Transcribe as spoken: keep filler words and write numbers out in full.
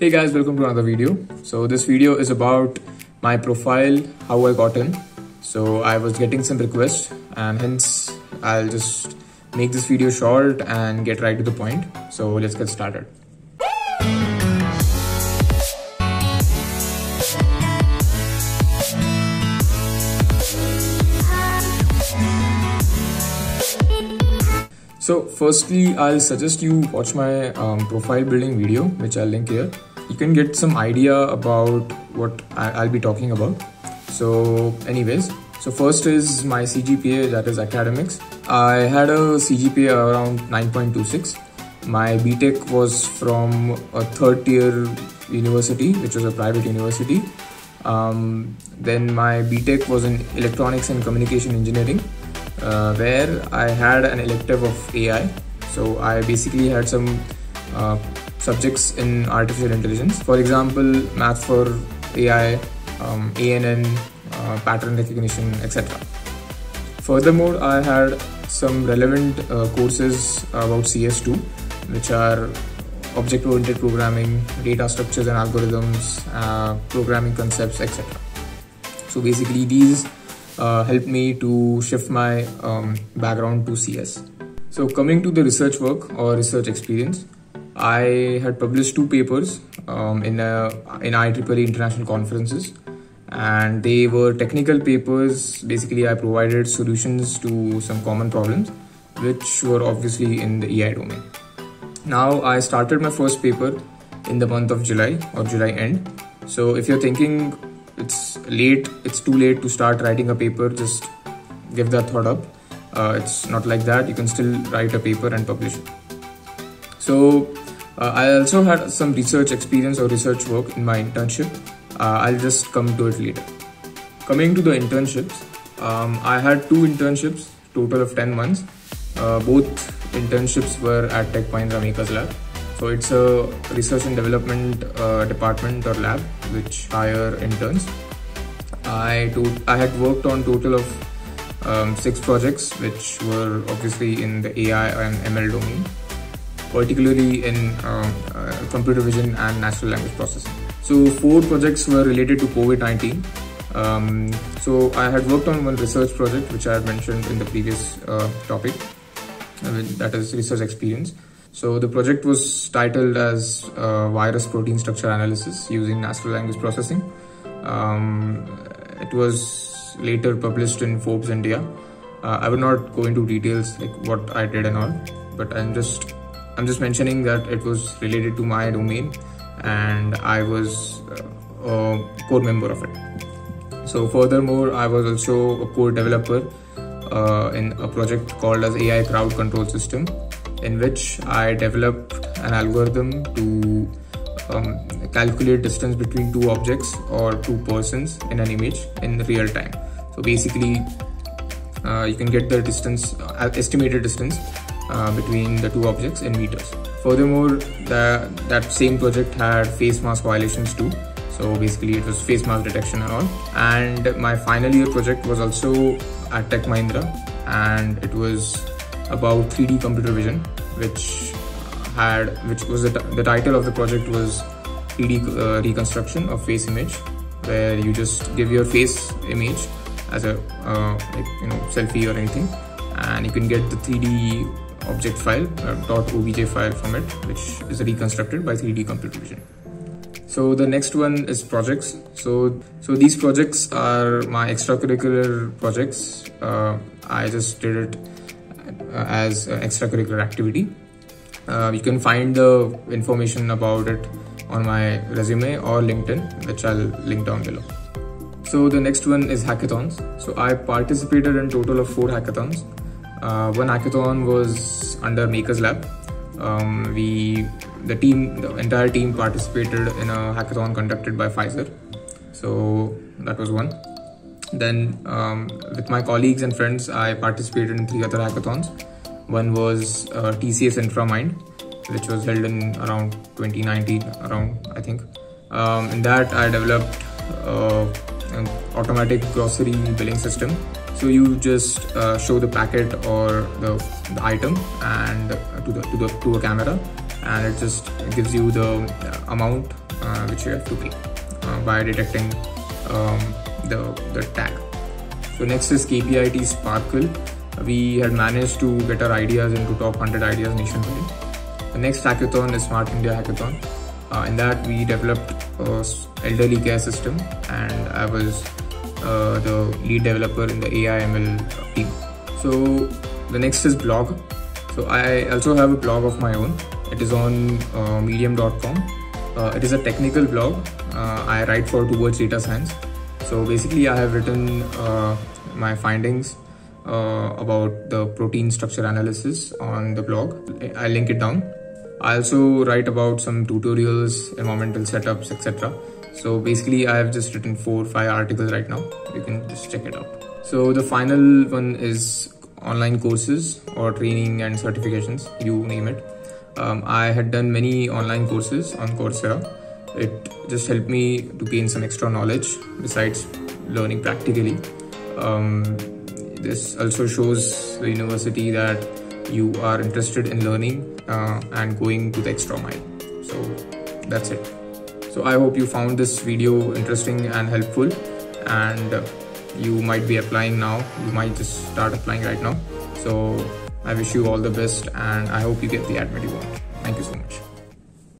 Hey guys, welcome to another video. So this video is about my profile, how I got in. So I was getting some requests and hence I'll just make this video short and get right to the point. So let's get started. So firstly, I'll suggest you watch my um, profile building video, which I'll link here. You can get some idea about what I'll be talking about. So anyways, so first is my C G P A, that is academics. I had a C G P A around nine point two six. My B.Tech was from a third tier university, which was a private university. Um, then my B.Tech was in Electronics and Communication Engineering. Uh, where I had an elective of A I. So I basically had some uh, subjects in artificial intelligence. For example, math for A I, um, A N N, uh, pattern recognition, et cetera. Furthermore, I had some relevant uh, courses about C S two, which are object-oriented programming, data structures and algorithms, uh, programming concepts, et cetera. So basically these Uh, helped me to shift my um, background to C S. So coming to the research work or research experience, I had published two papers um, in, a, in I triple E international conferences, and they were technical papers. Basically, I provided solutions to some common problems, which were obviously in the A I domain. Now, I started my first paper in the month of July or July end. So if you're thinking, it's late, it's too late to start writing a paper, just give that thought up. Uh, it's not like that. You can still write a paper and publish it. So uh, I also had some research experience or research work in my internship. Uh, I'll just come to it later. Coming to the internships, um, I had two internships, total of ten months. Uh, both internships were at Tech Point Rameka's lab. So it's a research and development uh, department or lab which hire interns. I, do, I had worked on total of um, six projects, which were obviously in the A I and M L domain, particularly in um, uh, computer vision and natural language processing. So four projects were related to COVID nineteen. Um, so I had worked on one research project, which I had mentioned in the previous uh, topic, I mean, that is research experience. So the project was titled as uh, Virus Protein Structure Analysis using Natural Language Processing. Um, it was later published in Forbes India. Uh, I will not go into details like what I did and all, but I'm just I'm just mentioning that it was related to my domain, and I was a core member of it. So furthermore, I was also a core developer uh, in a project called as A I Crowd Control System, in which I developed an algorithm to um, calculate distance between two objects or two persons in an image in real time. So basically, uh, you can get the distance, uh, estimated distance uh, between the two objects in meters. Furthermore, the, that same project had face mask violations too. So basically, it was face mask detection and all. And my final year project was also at Tech Mahindra, and it was about three D computer vision, which had which was the, the title of the project was three D uh, reconstruction of face image, where you just give your face image as a uh, like, you know selfie or anything, and you can get the three D object file .obj file from it, which is reconstructed by three D computer vision. So the next one is projects. So so these projects are my extracurricular projects. Uh, I just did it as uh, extracurricular activity. Uh, you can find the information about it on my resume or LinkedIn, which I'll link down below. So the next one is hackathons. So I participated in total of four hackathons. Uh, one hackathon was under Maker's Lab. Um, we, the team, the entire team participated in a hackathon conducted by Pfizer. So that was one. Then um, with my colleagues and friends, I participated in three other hackathons. One was uh, T C S InfraMind, which was held in around twenty nineteen, around I think. Um, in that, I developed uh, an automatic grocery billing system. So you just uh, show the packet or the, the item and to the to the to a camera, and it just gives you the amount uh, which you have to pay uh, by detecting um, the, the tag. So next is K P I T Sparkle. We had managed to get our ideas into top one hundred ideas nationwide. The next hackathon is Smart India Hackathon. Uh, in that we developed an elderly care system, and I was uh, the lead developer in the A I M L team. So the next is blog. So I also have a blog of my own. It is on uh, medium dot com. Uh, it is a technical blog. Uh, I write for Towards Data Science. So basically I have written uh, my findings uh, about the protein structure analysis on the blog. I link it down. I also write about some tutorials, environmental setups, et cetera. So basically I have just written four or five articles right now. You can just check it out. So the final one is online courses or training and certifications, you name it. Um, I had done many online courses on Coursera. It just helped me to gain some extra knowledge besides learning practically. Um, this also shows the university that you are interested in learning uh, and going to the extra mile. So that's it. So I hope you found this video interesting and helpful, and uh, you might be applying now. You might just start applying right now. So I wish you all the best, and I hope you get the admit you want. Thank you so much.